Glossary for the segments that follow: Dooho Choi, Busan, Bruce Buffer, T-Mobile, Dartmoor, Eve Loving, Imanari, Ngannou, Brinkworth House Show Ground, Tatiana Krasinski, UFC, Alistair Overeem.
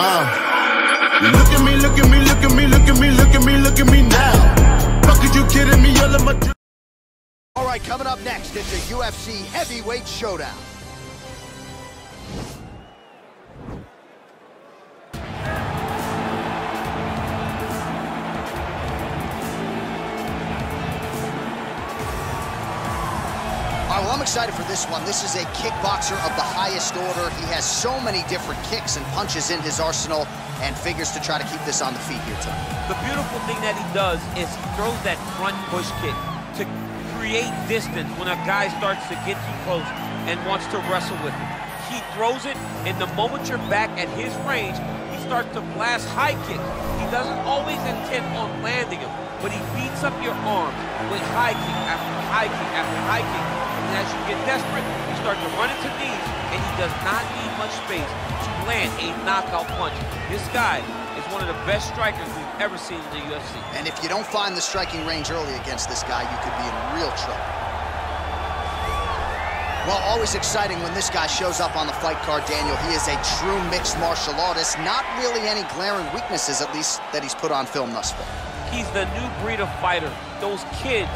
Look at me, look at me, look at me, look at me, look at me, look at me now. Fuck is you kidding me? All of my. All right, coming up next, it's a UFC heavyweight showdown. Well, I'm excited for this one. This is a kickboxer of the highest order. He has so many different kicks and punches in his arsenal and figures to try to keep this on the feet here tonight. The beautiful thing that he does is he throws that front push kick to create distance when a guy starts to get too close and wants to wrestle with it. He throws it, and the moment you're back at his range, he starts to blast high kicks. He doesn't always intend on landing them, but he beats up your arms with high kick after high kick after high kick. And as you get desperate, you start to run into knees, and he does not need much space to land a knockout punch. This guy is one of the best strikers we've ever seen in the UFC. And if you don't find the striking range early against this guy, you could be in real trouble. Well, always exciting when this guy shows up on the fight card, Daniel. He is a true mixed martial artist. Not really any glaring weaknesses, at least, that he's put on film thus far. He's the new breed of fighter. Those kids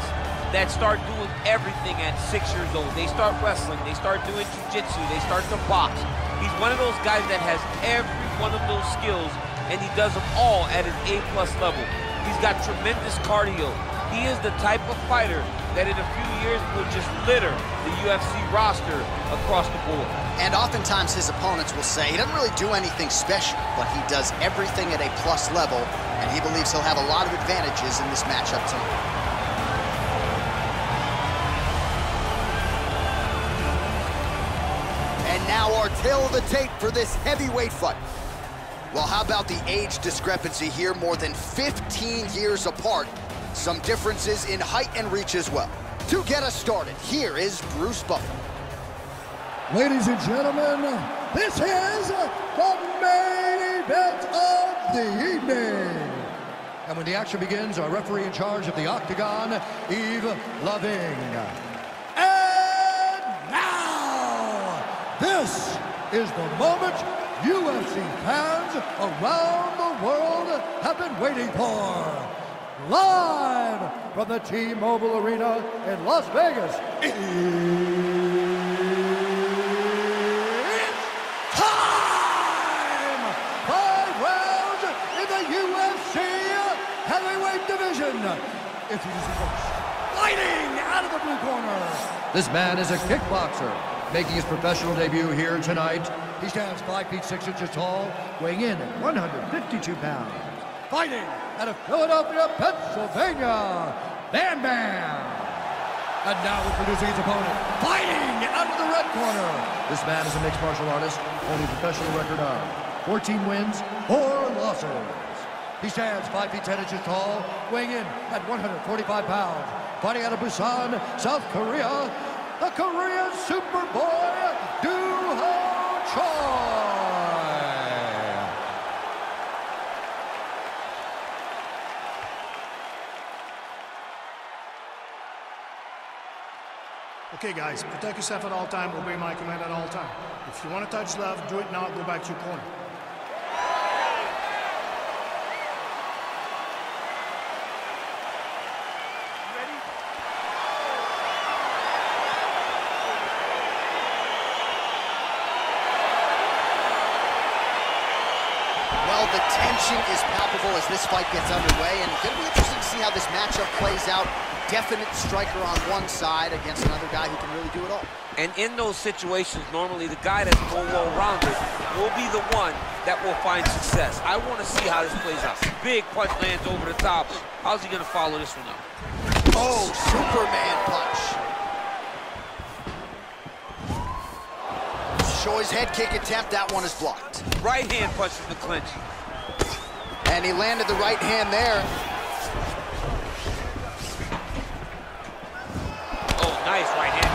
that start doing everything at 6 years old. They start wrestling, they start doing jiu-jitsu, they start to box. He's one of those guys that has every one of those skills, and he does them all at an A-plus level. He's got tremendous cardio. He is the type of fighter that in a few years will just litter the UFC roster across the board. And oftentimes his opponents will say, he doesn't really do anything special, but he does everything at a plus level, and he believes he'll have a lot of advantages in this matchup tonight. Now our tail of the tape for this heavyweight fight. Well, how about the age discrepancy here? More than 15 years apart. Some differences in height and reach as well. To get us started, here is Bruce Buffer. Ladies and gentlemen, this is the main event of the evening. And when the action begins, our referee in charge of the Octagon, Eve Loving. This is the moment UFC fans around the world have been waiting for. Live from the T-Mobile Arena in Las Vegas, it's time! 5 rounds in the UFC heavyweight division. Introducing first, fighting out of the blue corner. This man is a kickboxer, making his professional debut here tonight. He stands 5 feet 6 inches tall, weighing in at 152 pounds. Fighting out of Philadelphia, Pennsylvania, Bam Bam. And now introducing his opponent, fighting out of the red corner. This man is a mixed martial artist, holding a professional record of 14 wins, 4 losses. He stands 5 feet 10 inches tall, weighing in at 145 pounds. Fighting out of Busan, South Korea, the Korean Superboy, Dooho Choi. Okay, guys, protect yourself at all time, obey my command at all time. If you want to touch left, do it now, go back to your corner. The tension is palpable as this fight gets underway, and it's going to be interesting to see how this matchup plays out. Definite striker on one side against another guy who can really do it all. And in those situations, normally the guy that's more well-rounded will be the one that will find success. I want to see how this plays out. Big punch lands over the top. How's he going to follow this one up? Oh, Superman punch. Choi's head kick attempt, that one is blocked. Right hand punches the clinch. And he landed the right hand there. Oh, nice right hand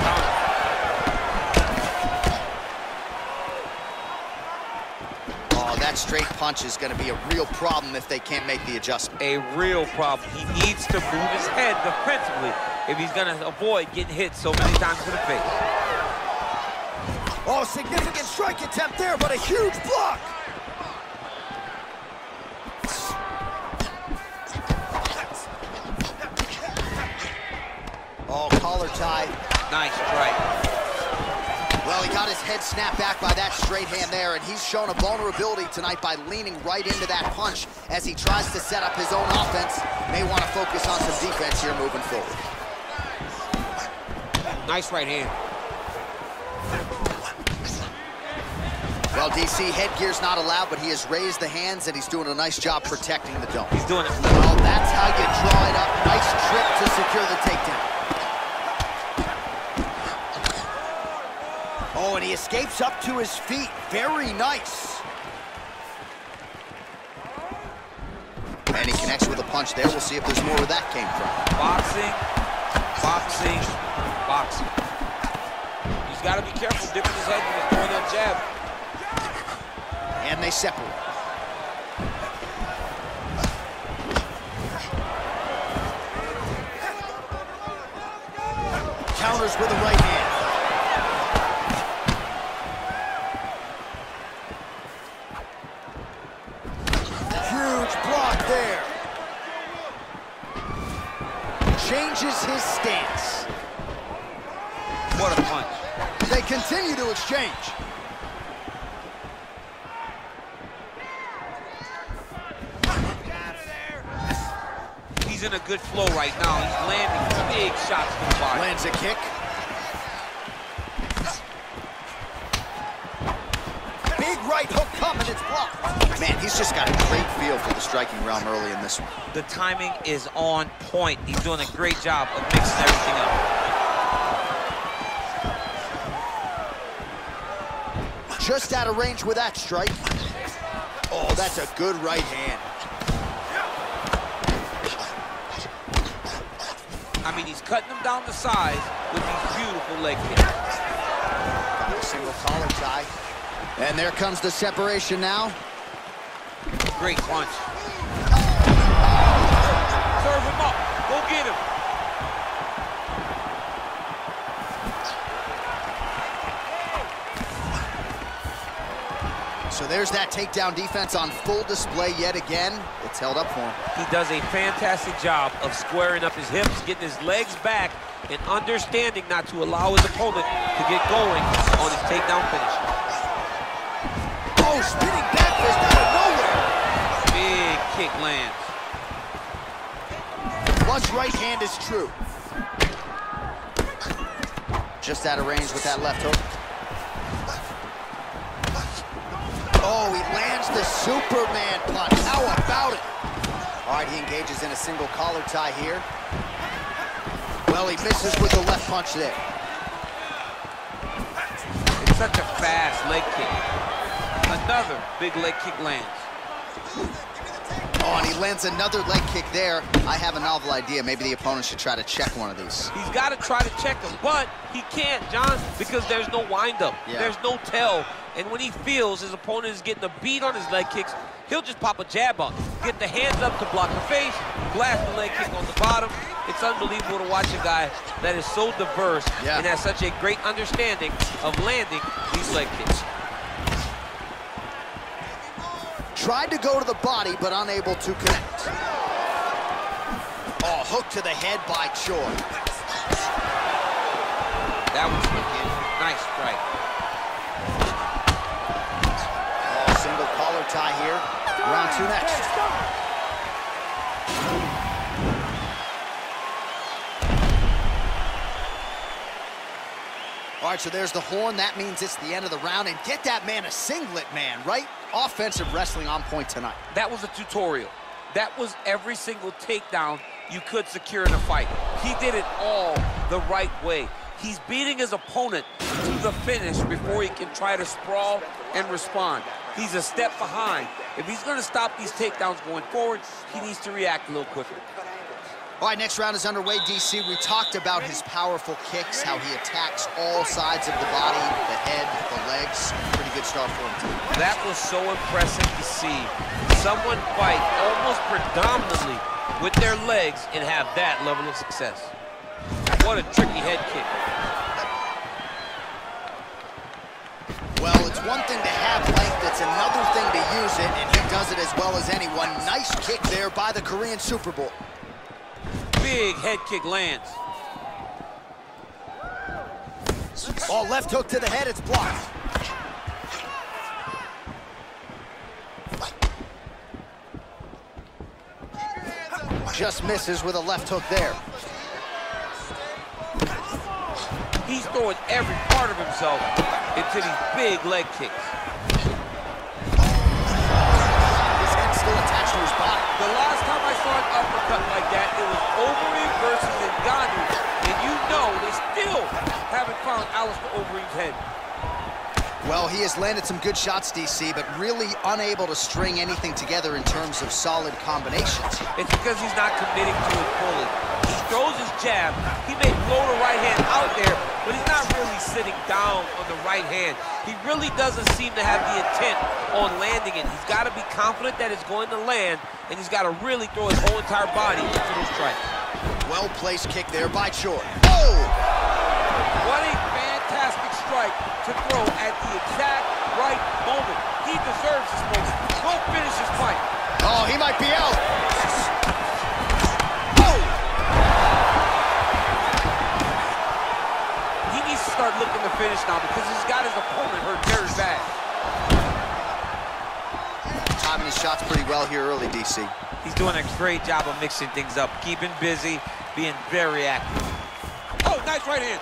counter. Oh, that straight punch is going to be a real problem if they can't make the adjustment. A real problem. He needs to move his head defensively if he's going to avoid getting hit so many times to the face. Oh, significant strike attempt there, but a huge block. Nice strike. Well, he got his head snapped back by that straight hand there, and he's shown a vulnerability tonight by leaning right into that punch as he tries to set up his own offense. May want to focus on some defense here moving forward. Nice right hand. Well, DC, headgear's not allowed, but he has raised the hands, and he's doing a nice job protecting the dome. He's doing it. Well, that's how you draw it up. Nice trip to secure the takedown. Oh, and he escapes up to his feet. Very nice. And he connects with a punch there. We'll see if there's more where that came from. Boxing, boxing, boxing. He's got to be careful dipping his head and throwing that jab. And they separate. Counters with a right hand. Huge block there. Changes his stance. What a punch. They continue to exchange. He's in a good flow right now. He's landing big shots from the body. Lands a kick. Big right hook coming, it's blocked. Man, he's just got a great feel for the striking realm early in this one. The timing is on point. He's doing a great job of mixing everything up. Just out of range with that strike. Oh, that's a good right hand. I mean, he's cutting them down to size with these beautiful leg kicks. Single collar tie. And there comes the separation now. Great punch. Serve him up. Go get him. So there's that takedown defense on full display yet again. It's held up for him. He does a fantastic job of squaring up his hips, getting his legs back, and understanding not to allow his opponent to get going on his takedown finish. Oh, spinning back fist out of nowhere. Big kick lands. Flush right hand is true. Just out of range with that left hook. Oh, he lands the Superman punch. How about it? All right, he engages in a single collar tie here. Well, he misses with the left punch there. It's such a fast leg kick. Another big leg kick lands. Oh, and he lands another leg kick there. I have a novel idea. Maybe the opponent should try to check one of these. He's got to try to check them, but he can't, John, because there's no windup. Yeah. There's no tell. And when he feels his opponent is getting a beat on his leg kicks, he'll just pop a jab up, get the hands up to block the face, blast the leg kick on the bottom. It's unbelievable to watch a guy that is so diverse and has such a great understanding of landing these leg kicks. Tried to go to the body, but unable to connect. Oh, hook to the head by Choi. That was wicked. Nice strike. Tie here. Round two next. All right, so there's the horn. That means it's the end of the round. And get that man a singlet, man, right? Offensive wrestling on point tonight. That was a tutorial. That was every single takedown you could secure in a fight. He did it all the right way. He's beating his opponent to the finish before he can try to sprawl and respond. He's a step behind. If he's going to stop these takedowns going forward, he needs to react a little quicker. All right, next round is underway, DC. We talked about his powerful kicks, how he attacks all sides of the body, the head, the legs. Pretty good start for him, too. That was so impressive to see. Someone fight almost predominantly with their legs and have that level of success. What a tricky head kick. Well, it's one thing to have length, it's another thing to use it, and he does it as well as anyone. Nice kick there by the Korean Super Bowl. Big head kick lands. Oh, left hook to the head, it's blocked. Just misses with a left hook there. He's throwing every part of himself into these big leg kicks. His head's still attached to his body. The last time I saw an uppercut like that, it was Overeem versus Ngannou. And you know they still haven't found Alistair Overeem's head. Well, he has landed some good shots, DC, but really unable to string anything together in terms of solid combinations. It's because he's not committing to it fully. He throws his jab. He may blow the right hand out there, but he's not really sitting down on the right hand. He really doesn't seem to have the intent on landing it. He's got to be confident that it's going to land, and he's got to really throw his whole entire body into those strikes. Well-placed kick there by Choi. Oh! What a fantastic strike to throw at the exact right moment. He deserves this moment. We'll finish this fight. Oh, he might be out. Oh! He needs to start looking to finish now because he's got his opponent hurt very bad. Timing his shots pretty well here early, DC. He's doing a great job of mixing things up, keeping busy, being very active. Oh, nice right hand.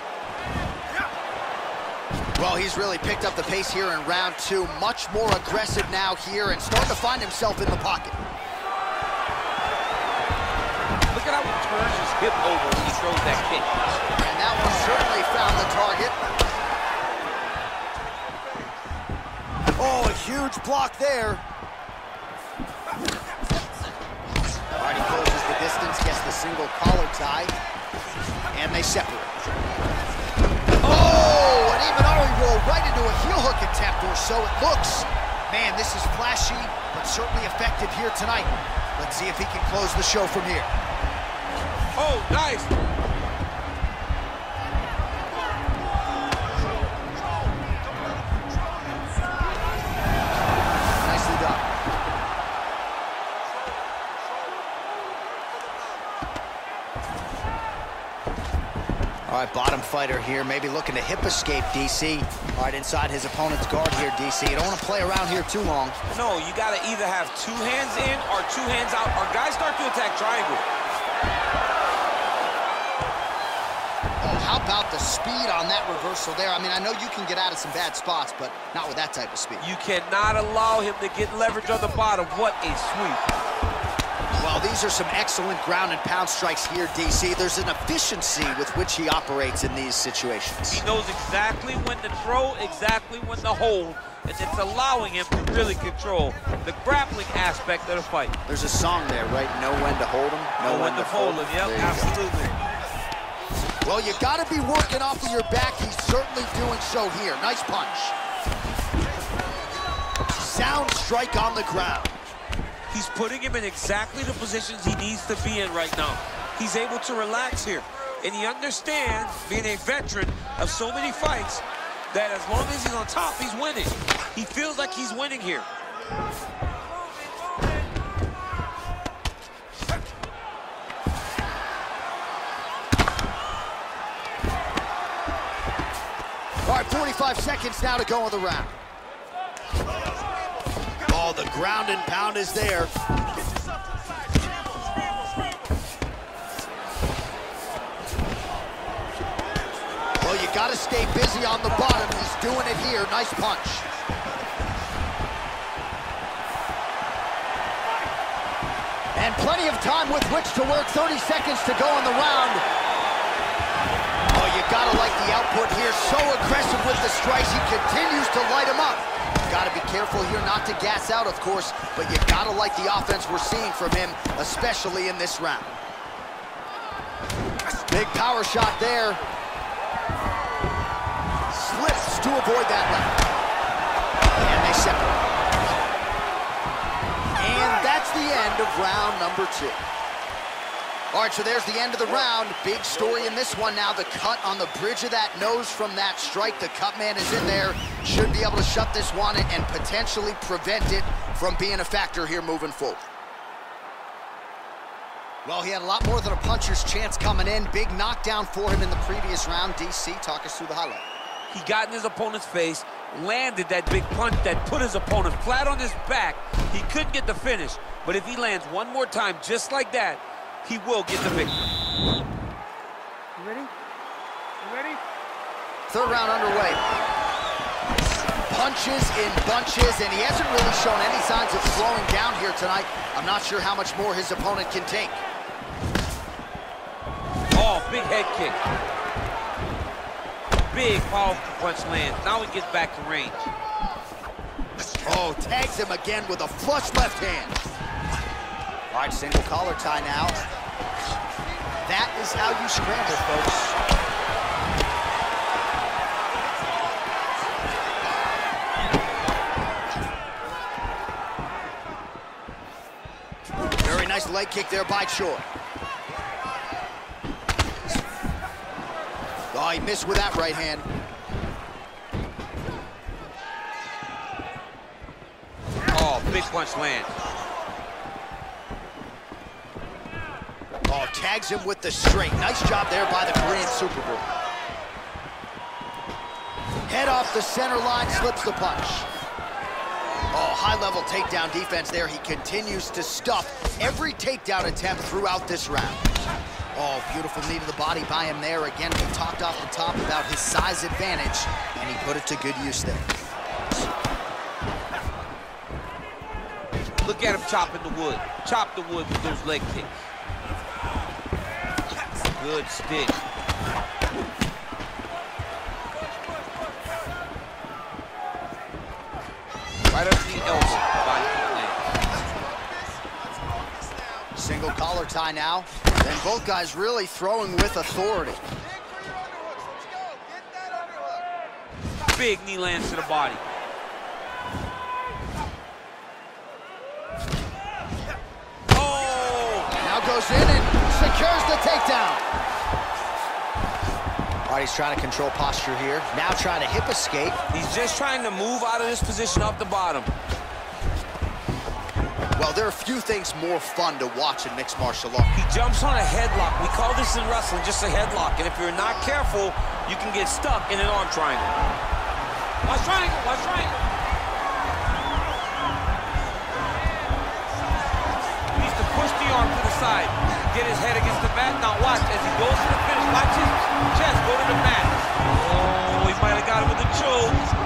Well, he's really picked up the pace here in round two. Much more aggressive now here and starting to find himself in the pocket. Look at how he turns his hip over when he throws that kick. And that one certainly found the target. Oh, a huge block there. All right, he closes the distance, gets the single collar tie, and they separate. Oh, and Imanari rolled right into a heel hook attempt, or so it looks. Man, this is flashy, but certainly effective here tonight. Let's see if he can close the show from here. Oh, nice. Nicely done. All right, bottom fighter here, maybe looking to hip escape, DC. All right, inside his opponent's guard here, DC. You don't want to play around here too long. No, you got to either have two hands in or two hands out. Our guys start to attack triangle. Oh, how about the speed on that reversal there? I mean, I know you can get out of some bad spots, but not with that type of speed. You cannot allow him to get leverage on the bottom. What a sweep. Well, these are some excellent ground and pound strikes here, DC. There's an efficiency with which he operates in these situations. He knows exactly when to throw, exactly when to hold, and it's allowing him to really control the grappling aspect of the fight. There's a song there, right? Know when to hold him, know when to fold him. Yep, absolutely. Go. Well, you gotta be working off of your back. He's certainly doing so here. Nice punch. Sound strike on the ground. He's putting him in exactly the positions he needs to be in right now. He's able to relax here. And he understands, being a veteran of so many fights, that as long as he's on top, he's winning. He feels like he's winning here. All right, 45 seconds now to go in the round. Oh, the ground and pound is there. Well, you got to stay busy on the bottom. He's doing it here. Nice punch. And plenty of time with which to work. 30 seconds to go in the round. Oh, you got to like the output here. So aggressive with the strikes. He continues to light him up. Gotta be careful here not to gas out, of course, but you gotta like the offense we're seeing from him, especially in this round. Big power shot there. Slips to avoid that left. And they separate. And that's the end of round number two. All right, so there's the end of the round. Big story in this one now. The cut on the bridge of that nose from that strike. The cut man is in there. Should be able to shut this one and potentially prevent it from being a factor here moving forward. Well, he had a lot more than a puncher's chance coming in. Big knockdown for him in the previous round. DC, talk us through the highlight. He got in his opponent's face, landed that big punch that put his opponent flat on his back. He couldn't get the finish, but if he lands one more time just like that, he will get the victory. You ready? You ready? Third round underway. Punches in bunches, and he hasn't really shown any signs of slowing down here tonight. I'm not sure how much more his opponent can take. Oh, big head kick. Big powerful punch lands. Now he gets back to range. Oh, tags him again with a flush left hand. All right, single collar tie now. That is how you scramble, folks. Very nice leg kick there by Choi. Oh, he missed with that right hand. Oh, big punch land. Oh, tags him with the straight. Nice job there by the Korean Super Bowl. Head off the center line, slips the punch. Oh, high-level takedown defense there. He continues to stuff every takedown attempt throughout this round. Oh, beautiful knee to the body by him there. Again, we talked off the top about his size advantage, and he put it to good use there. Look at him chopping the wood. Chop the wood with those leg kicks. Good stick. Right up the elbow. Single collar tie now. And both guys really throwing with authority. Big knee lands to the body. Oh! Now goes in and secures the takedown. All right, he's trying to control posture here. Now trying to hip escape. He's just trying to move out of this position off the bottom. Well, there are a few things more fun to watch in mixed martial arts. He jumps on a headlock. We call this in wrestling just a headlock. And if you're not careful, you can get stuck in an arm triangle. Watch triangle, watch triangle. He needs to push the arm to the side, get his head against the mat. Now watch, as he goes to the finish, watch his chest go to the mat. Oh, he might have got him with a choke.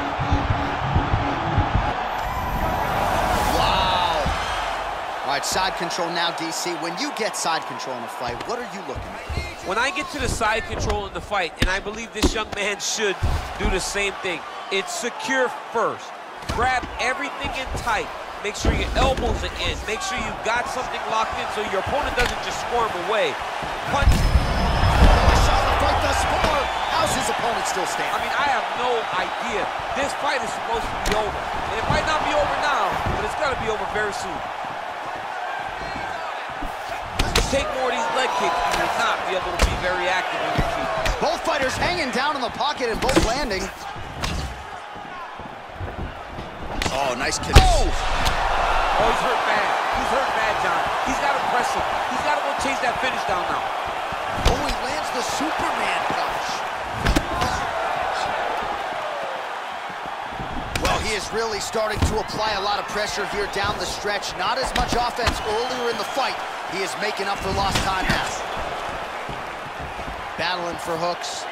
All right, side control now, DC. When you get side control in a fight, what are you looking at? When I get to the side control in the fight, and I believe this young man should do the same thing, it's secure first. Grab everything in tight. Make sure your elbows are in. Make sure you've got something locked in so your opponent doesn't just squirm away. Punch. Oh, shot the fight thus far. How's his opponent still standing? I mean, I have no idea. This fight is supposed to be over. And it might not be over now, but it's gonna be over very soon. Take more of these leg kicks, you will not be able to be very active on your feet. Both fighters hanging down in the pocket and both landing. Oh, nice kick. Oh! Oh, he's hurt bad. He's hurt bad, John. He's got to press him. He's got to go chase that finish down now. Oh, he lands the Superman punch. Well, he is really starting to apply a lot of pressure here down the stretch. Not as much offense earlier in the fight. He is making up for lost time now. Battling for hooks.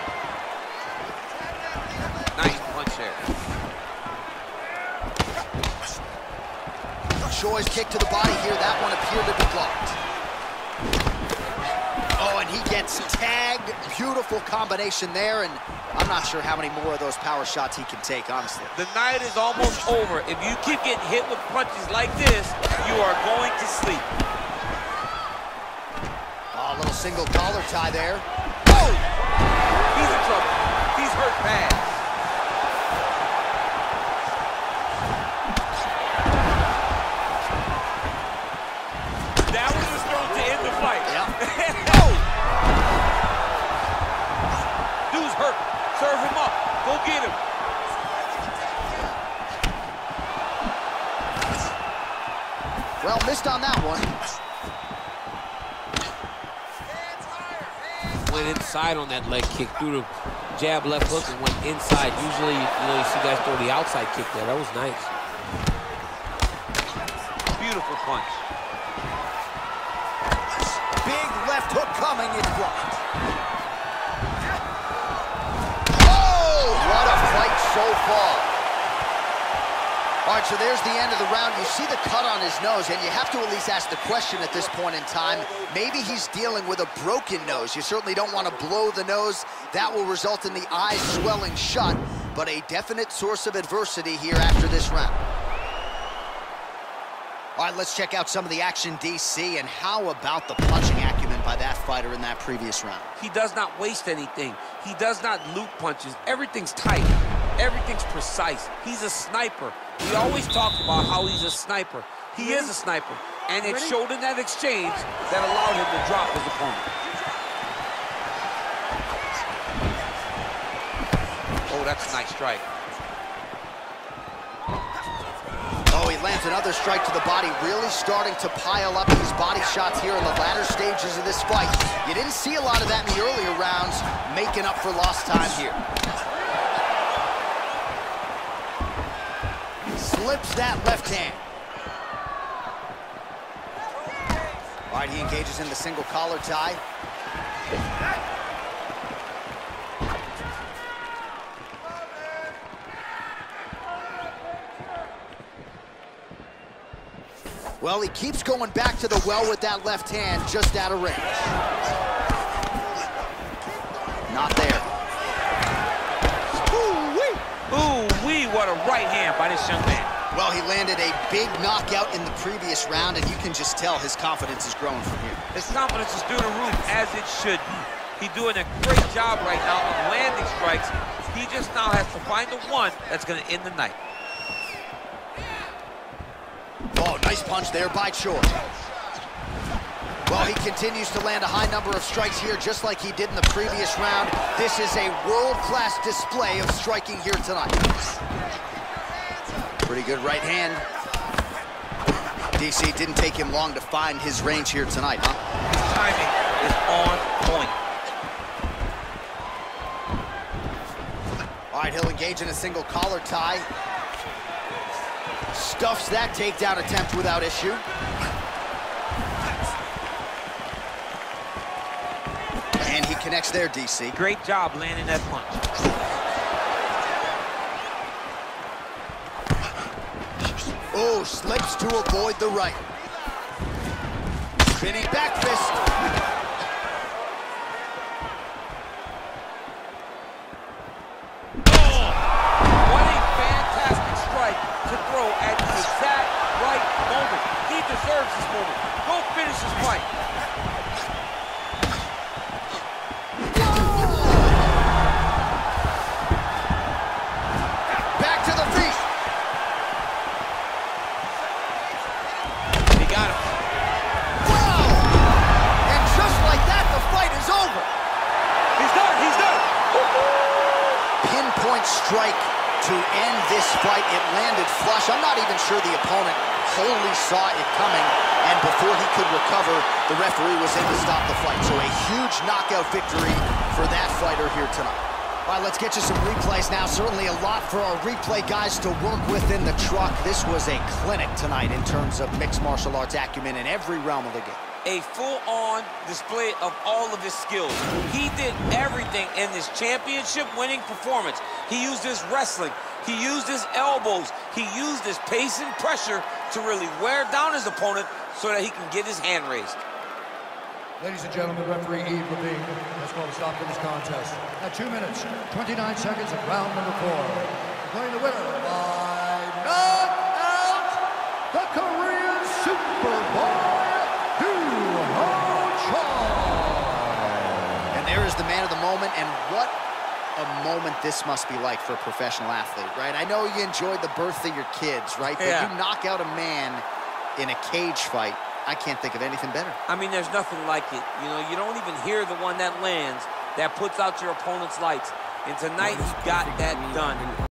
Nice punch there. Choi's kick to the body here. That one appeared to be blocked. Oh, and he gets tagged. Beautiful combination there, and I'm not sure how many more of those power shots he can take, honestly. The night is almost over. If you keep getting hit with punches like this, you are going to sleep. A little single collar tie there. Oh! He's in trouble. He's hurt bad. That was his throw to end the fight. Yep. Oh! Dude's hurt. Serve him up. Go get him. Well, missed on that one. Went inside on that leg kick, through the jab, left hook, and went inside. Usually, you know, you see guys throw the outside kick there. That was nice. Beautiful punch. Big left hook coming. It's blocked. Oh! What a fight so far. All right, so there's the end of the round. You see the cut on his nose, and you have to at least ask the question at this point in time. Maybe he's dealing with a broken nose. You certainly don't want to blow the nose. That will result in the eye swelling shut, but a definite source of adversity here after this round. All right, let's check out some of the action, DC, and how about the punching acumen by that fighter in that previous round? He does not waste anything. He does not loop punches. Everything's tight. Everything's precise. He's a sniper. We always talk about how he's a sniper. He is a sniper, and it showed in that exchange that allowed him to drop his opponent. Oh, that's a nice strike. Oh, he lands another strike to the body, really starting to pile up these body shots here in the latter stages of this fight. You didn't see a lot of that in the earlier rounds, making up for lost time here. Slips that left hand. All right, he engages in the single collar tie. Well, he keeps going back to the well with that left hand, just out of range. Not there. Ooh-wee, what a right hand by this young man. Well, he landed a big knockout in the previous round, and you can just tell his confidence is growing from here. His confidence is through the roof, as it should be. He's doing a great job right now of landing strikes. He just now has to find the one that's going to end the night. Oh, nice punch there by Choi. Well, he continues to land a high number of strikes here, just like he did in the previous round. This is a world-class display of striking here tonight. Pretty good right hand. DC, didn't take him long to find his range here tonight, huh? His timing is on point. All right, he'll engage in a single collar tie. Stuffs that takedown attempt without issue. And he connects there, DC. Great job landing that punch. Oh, slips to avoid the right. Spinning back fist. Oh, what a fantastic strike to throw at the exact right moment. He deserves this moment. Go finish his fight. Strike to end this fight. It landed flush. I'm not even sure the opponent wholly saw it coming, and before he could recover, the referee was able to stop the fight. So a huge knockout victory for that fighter here tonight. All right, let's get you some replays now. Certainly a lot for our replay guys to work with in the truck. This was a clinic tonight in terms of mixed martial arts acumen in every realm of the game. A full-on display of all of his skills. He did everything in this championship-winning performance. He used his wrestling. He used his elbows. He used his pace and pressure to really wear down his opponent so that he can get his hand raised. Ladies and gentlemen, referee Eve Loving has called a stop to this contest. At 2 minutes, 29 seconds of round number 4. Playing the winner by knockout, the Korean Superboy. And there is the man of the moment, and what a moment this must be like for a professional athlete, right? I know you enjoyed the birth of your kids, right? Yeah. But you knock out a man in a cage fight, I can't think of anything better. I mean, there's nothing like it. You know, you don't even hear the one that lands, that puts out your opponent's lights. And tonight, he got that done.